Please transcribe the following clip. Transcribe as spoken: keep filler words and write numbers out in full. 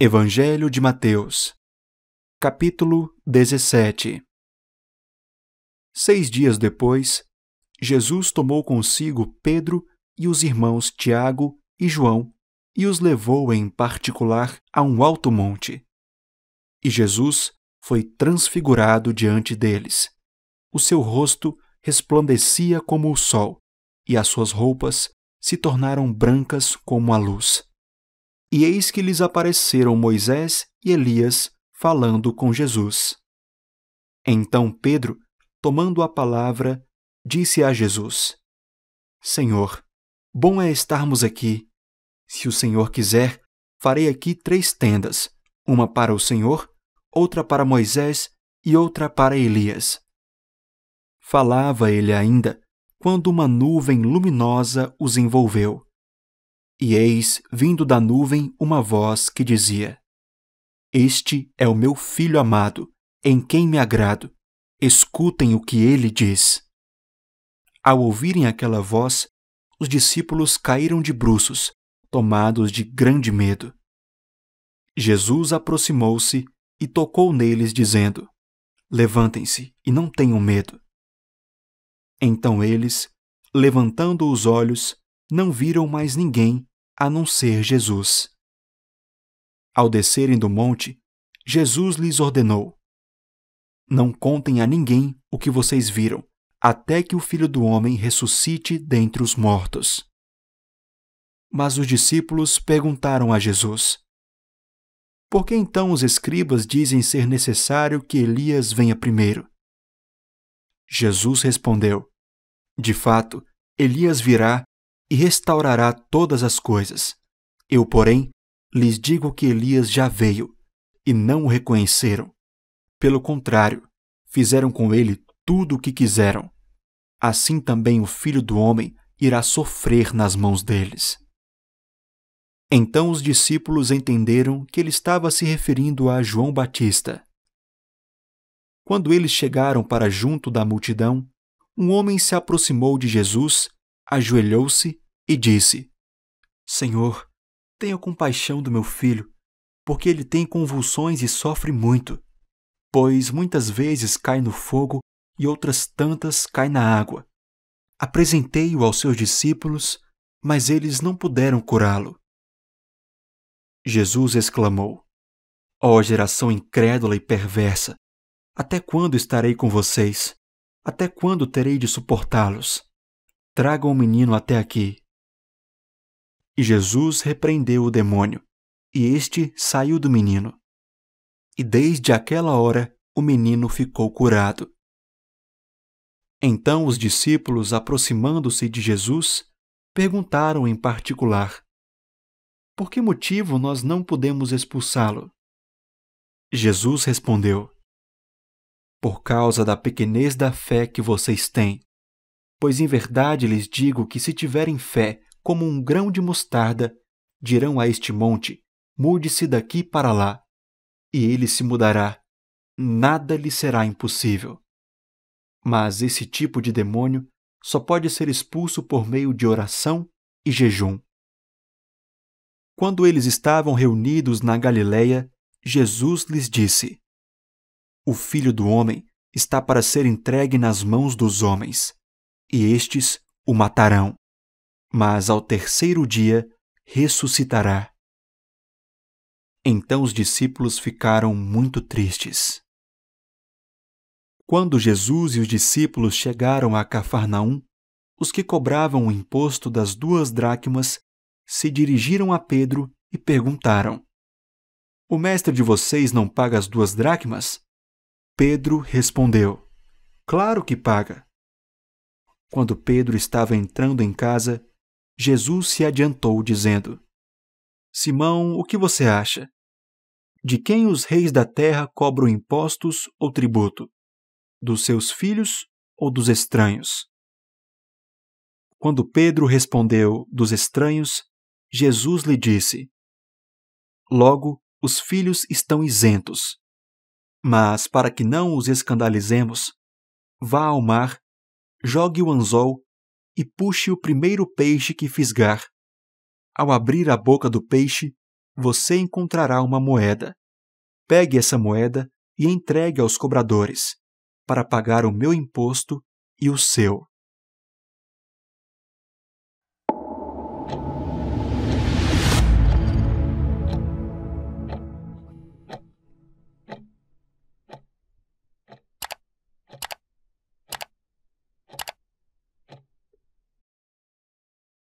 Evangelho de Mateus, capítulo dezessete. Seis dias depois, Jesus tomou consigo Pedro e os irmãos Tiago e João e os levou em particular a um alto monte. E Jesus foi transfigurado diante deles. O seu rosto resplandecia como o sol, e as suas roupas se tornaram brancas como a luz. E eis que lhes apareceram Moisés e Elias, falando com Jesus. Então Pedro, tomando a palavra, disse a Jesus: Senhor, bom é estarmos aqui. Se o Senhor quiser, farei aqui três tendas, uma para o Senhor, outra para Moisés e outra para Elias. Falava ele ainda, quando uma nuvem luminosa os envolveu. E eis, vindo da nuvem, uma voz que dizia: Este é o meu Filho amado, em quem me agrado. Escutem o que ele diz. Ao ouvirem aquela voz, os discípulos caíram de bruços, tomados de grande medo. Jesus aproximou-se e tocou neles, dizendo: Levantem-se e não tenham medo. Então eles, levantando os olhos, não viram mais ninguém, a não ser Jesus. Ao descerem do monte, Jesus lhes ordenou: Não contem a ninguém o que vocês viram, até que o Filho do Homem ressuscite dentre os mortos. Mas os discípulos perguntaram a Jesus: Por que então os escribas dizem ser necessário que Elias venha primeiro? Jesus respondeu: De fato, Elias virá e restaurará todas as coisas. Eu, porém, lhes digo que Elias já veio, e não o reconheceram. Pelo contrário, fizeram com ele tudo o que quiseram. Assim também o Filho do Homem irá sofrer nas mãos deles. Então os discípulos entenderam que ele estava se referindo a João Batista. Quando eles chegaram para junto da multidão, um homem se aproximou de Jesus, ajoelhou-se e disse: Senhor, tenha compaixão do meu filho, porque ele tem convulsões e sofre muito, pois muitas vezes cai no fogo e outras tantas cai na água. Apresentei-o aos seus discípulos, mas eles não puderam curá-lo. Jesus exclamou: Ó geração incrédula e perversa, até quando estarei com vocês? Até quando terei de suportá-los? Traga o menino até aqui. E Jesus repreendeu o demônio, e este saiu do menino. E desde aquela hora o menino ficou curado. Então os discípulos, aproximando-se de Jesus, perguntaram em particular: Por que motivo nós não podemos expulsá-lo? Jesus respondeu: Por causa da pequenez da fé que vocês têm. Pois em verdade lhes digo que se tiverem fé como um grão de mostarda, dirão a este monte: mude-se daqui para lá, e ele se mudará. Nada lhe será impossível. Mas esse tipo de demônio só pode ser expulso por meio de oração e jejum. Quando eles estavam reunidos na Galileia, Jesus lhes disse: O Filho do Homem está para ser entregue nas mãos dos homens, e estes o matarão, mas ao terceiro dia ressuscitará. Então os discípulos ficaram muito tristes. Quando Jesus e os discípulos chegaram a Cafarnaum, os que cobravam o imposto das duas dracmas se dirigiram a Pedro e perguntaram: O mestre de vocês não paga as duas dracmas? Pedro respondeu: Claro que paga. Quando Pedro estava entrando em casa, Jesus se adiantou, dizendo: Simão, o que você acha? De quem os reis da terra cobram impostos ou tributo? Dos seus filhos ou dos estranhos? Quando Pedro respondeu: Dos estranhos, Jesus lhe disse: Logo, os filhos estão isentos. Mas, para que não os escandalizemos, vá ao mar, jogue o anzol e puxe o primeiro peixe que fisgar. Ao abrir a boca do peixe, você encontrará uma moeda. Pegue essa moeda e entregue aos cobradores, para pagar o meu imposto e o seu.